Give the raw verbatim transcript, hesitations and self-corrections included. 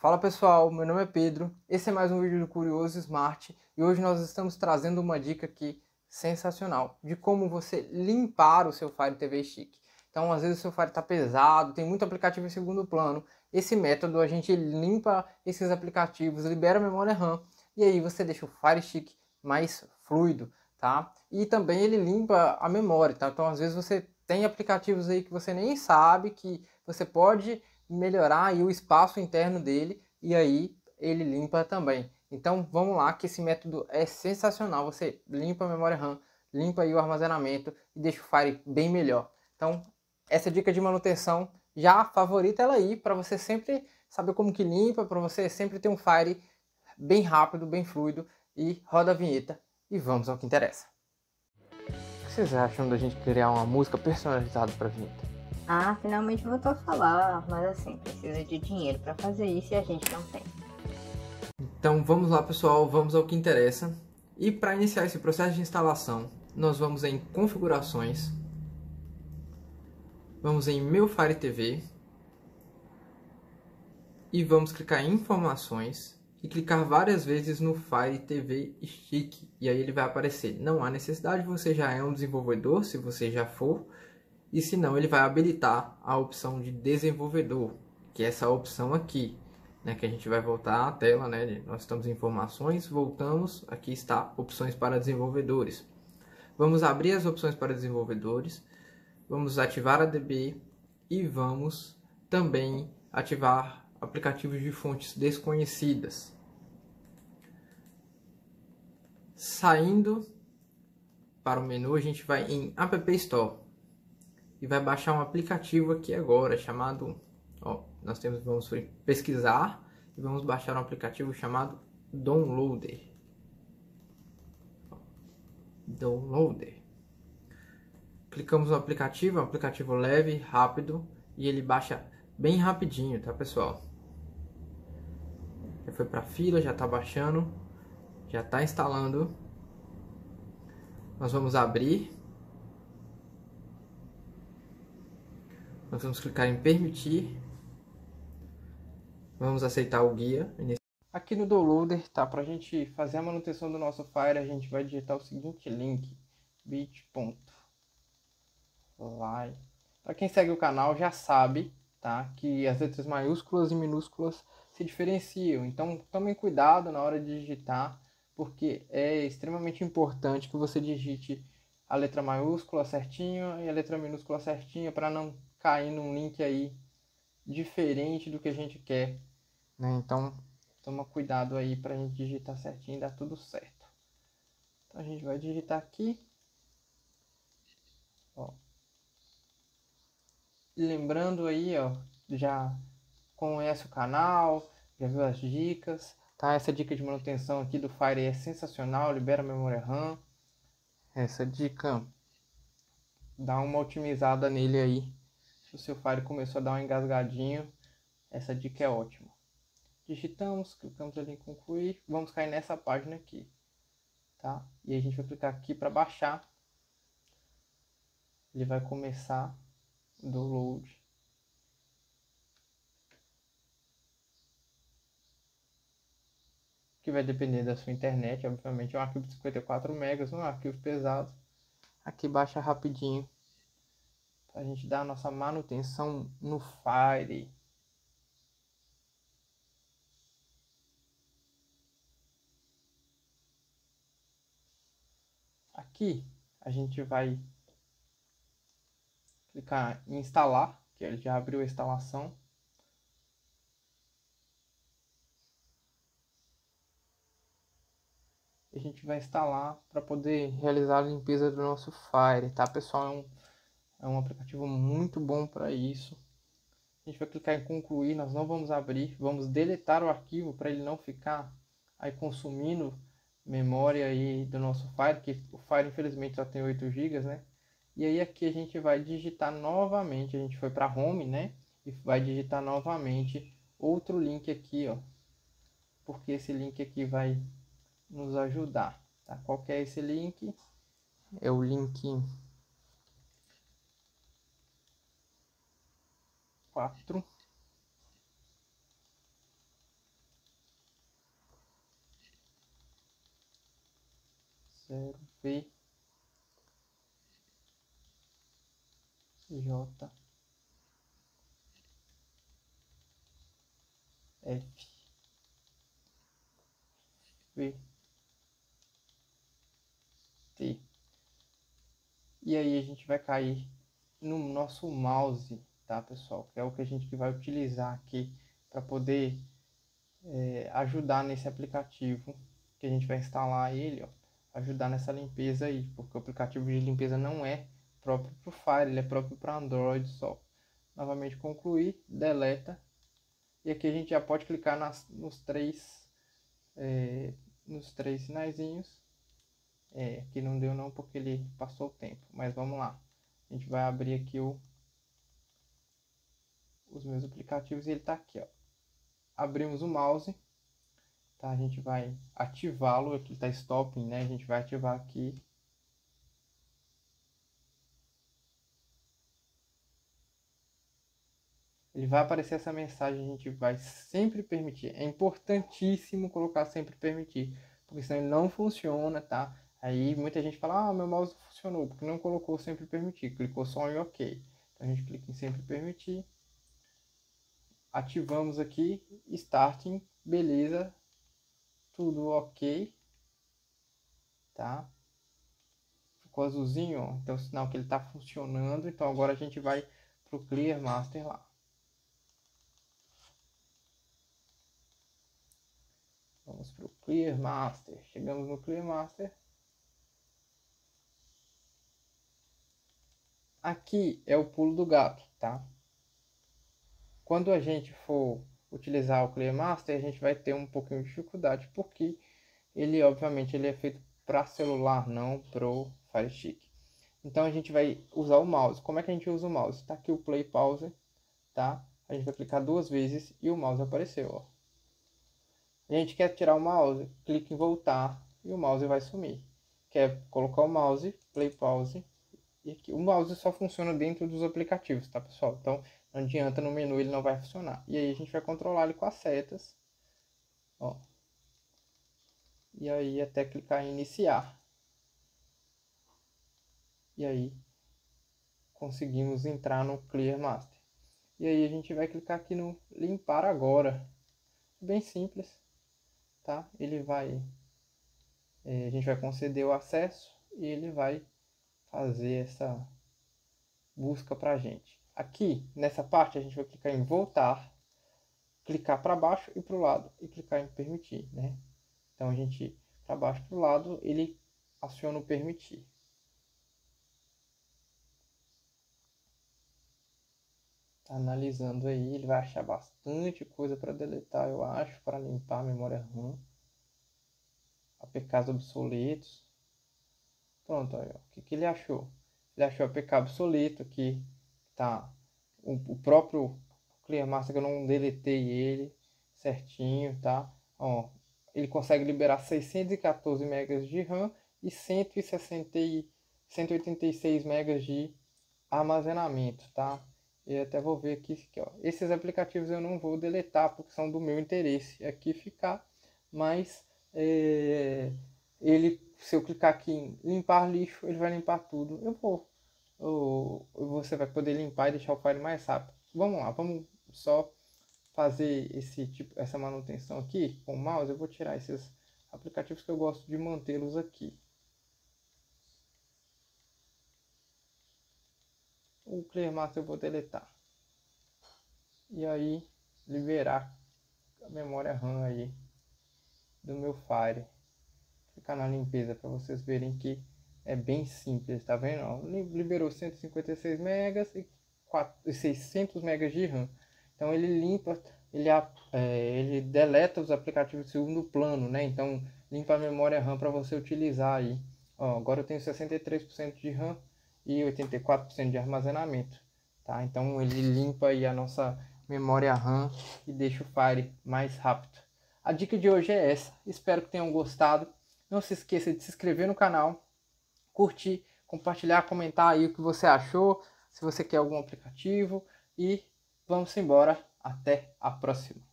Fala pessoal, meu nome é Pedro, esse é mais um vídeo do Curioso Smart e hoje nós estamos trazendo uma dica aqui sensacional de como você limpar o seu Fire T V Stick. Então às vezes o seu Fire está pesado, tem muito aplicativo em segundo plano, esse método a gente limpa esses aplicativos, libera a memória RAM e aí você deixa o Fire Stick mais fluido, tá? E também ele limpa a memória, tá? Então às vezes você tem aplicativos aí que você nem sabe que você pode melhorar aí o espaço interno dele e aí ele limpa também. Então vamos lá, que esse método é sensacional. Você limpa a memória RAM, limpa aí o armazenamento e deixa o Fire bem melhor. Então essa dica de manutenção, já favorita ela aí para você sempre saber como que limpa, para você sempre ter um Fire bem rápido, bem fluido. E roda a vinheta e vamos ao que interessa. O que vocês acham da gente criar uma música personalizada para vinheta? Ah, finalmente voltou a falar, mas assim, precisa de dinheiro para fazer isso e a gente não tem. Então vamos lá pessoal, vamos ao que interessa. E para iniciar esse processo de instalação, nós vamos em configurações, vamos em meu Fire T V e vamos clicar em informações e clicar várias vezes no Fire T V Stick e aí ele vai aparecer. Não há necessidade, você já é um desenvolvedor, se você já for. E se não, ele vai habilitar a opção de desenvolvedor, que é essa opção aqui, né, que a gente vai voltar à tela, né, nós estamos em informações, voltamos, aqui está opções para desenvolvedores. Vamos abrir as opções para desenvolvedores, vamos ativar a A D B e vamos também ativar aplicativos de fontes desconhecidas. Saindo para o menu, a gente vai em App Store. E vai baixar um aplicativo aqui agora, chamado, ó, nós temos, vamos pesquisar e vamos baixar um aplicativo chamado Downloader. Downloader. Clicamos no aplicativo, é um aplicativo leve, rápido e ele baixa bem rapidinho, tá pessoal? Já foi pra fila, já tá baixando, já tá instalando. Nós vamos abrir. Nós vamos clicar em permitir, vamos aceitar o guia. Aqui no Downloader, tá, para a gente fazer a manutenção do nosso Fire, a gente vai digitar o seguinte link, bit ponto l y. Para quem segue o canal já sabe, tá, que as letras maiúsculas e minúsculas se diferenciam, então tomem cuidado na hora de digitar, porque é extremamente importante que você digite a letra maiúscula certinha e a letra minúscula certinha para não cair num link aí diferente do que a gente quer, né? Então toma cuidado aí pra gente digitar certinho e dar tudo certo. Então a gente vai digitar aqui, ó. E lembrando aí, ó, já conhece o canal, já viu as dicas, tá? Essa dica de manutenção aqui do Fire é sensacional, libera a memória RAM. Essa dica dá uma otimizada nele aí. Se o seu Fire começou a dar um engasgadinho, essa dica é ótima. Digitamos, clicamos ali em concluir, vamos cair nessa página aqui, tá? E a gente vai clicar aqui para baixar. Ele vai começar o download. Que vai depender da sua internet, obviamente. É um arquivo de cinquenta e quatro megas, não é um arquivo pesado. Aqui baixa rapidinho. A gente dá a nossa manutenção no Fire. Aqui a gente vai clicar em instalar, que ele já abriu a instalação. A gente vai instalar para poder realizar a limpeza do nosso Fire, tá pessoal? É um É um aplicativo muito bom para isso. A gente vai clicar em concluir, nós não vamos abrir, vamos deletar o arquivo para ele não ficar aí consumindo memória aí do nosso Fire, que o Fire infelizmente só tem oito gigas, né? E aí aqui a gente vai digitar novamente, a gente foi para home, né? E vai digitar novamente outro link aqui, ó. Porque esse link aqui vai nos ajudar, tá? Qual que é esse link? É o link quatro zero V J F V T. E aí a gente vai cair no nosso mouse, tá, pessoal? Que é o que a gente vai utilizar aqui para poder é, ajudar nesse aplicativo que a gente vai instalar ele, ó, ajudar nessa limpeza aí, porque o aplicativo de limpeza não é próprio para o Fire, ele é próprio para Android só. Novamente concluir, deleta, e aqui a gente já pode clicar nas, nos três é, nos três sinaizinhos. É, aqui não deu não porque ele passou o tempo, mas vamos lá. A gente vai abrir aqui o, os meus aplicativos e ele tá aqui, ó. Abrimos o mouse, tá? A gente vai ativá-lo, aqui tá stopping, né? A gente vai ativar aqui. Ele vai aparecer essa mensagem, a gente vai sempre permitir. É importantíssimo colocar sempre permitir, porque senão ele não funciona, tá? Aí muita gente fala, ah, meu mouse não funcionou, porque não colocou sempre permitir, clicou só em OK. Então a gente clica em sempre permitir, ativamos aqui, starting, beleza, tudo OK, tá? Ficou azulzinho, ó, então sinal que ele tá funcionando. Então agora a gente vai pro Clear Master lá. Vamos pro Clear Master, chegamos no Clear Master. Aqui é o pulo do gato, tá? Quando a gente for utilizar o Clear Master, a gente vai ter um pouquinho de dificuldade, porque ele, obviamente, ele é feito para celular, não pro Fire Stick. Então a gente vai usar o mouse. Como é que a gente usa o mouse? Tá aqui o play pause, tá? A gente vai clicar duas vezes e o mouse apareceu, ó. A gente quer tirar o mouse, clica em voltar e o mouse vai sumir. Quer colocar o mouse, play pause. E aqui, o mouse só funciona dentro dos aplicativos, tá, pessoal? Então não adianta no menu, ele não vai funcionar. E aí a gente vai controlar ele com as setas, ó. E aí até clicar em iniciar. E aí conseguimos entrar no Clear Master. E aí a gente vai clicar aqui no limpar agora. Bem simples, tá? Ele vai... É, a gente vai conceder o acesso e ele vai fazer essa busca pra gente. Aqui, nessa parte, a gente vai clicar em voltar, clicar para baixo e para o lado, e clicar em permitir, né? Então, a gente, para baixo e para o lado, ele aciona o permitir. Tá analisando aí, ele vai achar bastante coisa para deletar, eu acho, para limpar a memória RAM. A P Ks obsoletos. Pronto, aí, ó. O que, que ele achou? Ele achou A P K obsoleto aqui. Tá, o, o próprio Clear Master que eu não deletei ele certinho, tá? Ó, ele consegue liberar seiscentos e quatorze megas de RAM e cento e sessenta, cento e oitenta e seis megas de armazenamento, tá? Eu até vou ver aqui, aqui ó. Esses aplicativos eu não vou deletar porque são do meu interesse aqui ficar, mas é, ele, se eu clicar aqui em limpar lixo, ele vai limpar tudo. Eu vou... ou você vai poder limpar e deixar o Fire mais rápido. Vamos lá, vamos só fazer esse tipo, essa manutenção aqui com o mouse. Eu vou tirar esses aplicativos que eu gosto de mantê-los aqui. O Clear Master eu vou deletar. E aí liberar a memória RAM aí do meu Fire. Clicar na limpeza para vocês verem que é bem simples, tá vendo? Ó, liberou cento e cinquenta e seis megas e seiscentos megas de RAM. Então ele limpa, ele, é, ele deleta os aplicativos de segundo plano, né? Então limpa a memória RAM para você utilizar aí. Ó, agora eu tenho sessenta e três por cento de RAM e oitenta e quatro por cento de armazenamento, tá? Então ele limpa aí a nossa memória RAM e deixa o Fire mais rápido. A dica de hoje é essa. Espero que tenham gostado. Não se esqueça de se inscrever no canal, curtir, compartilhar, comentar aí o que você achou, se você quer algum aplicativo, e vamos embora, até a próxima.